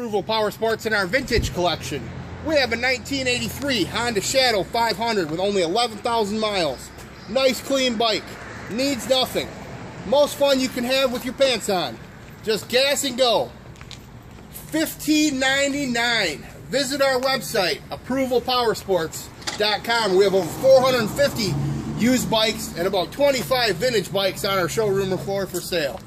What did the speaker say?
Approval Power Sports in our vintage collection. We have a 1983 Honda Shadow 500 with only 11,000 miles. Nice clean bike, needs nothing. Most fun you can have with your pants on. Just gas and go. $15.99. Visit our website, ApprovalPowerSports.com. We have over 450 used bikes and about 25 vintage bikes on our showroom floor for sale.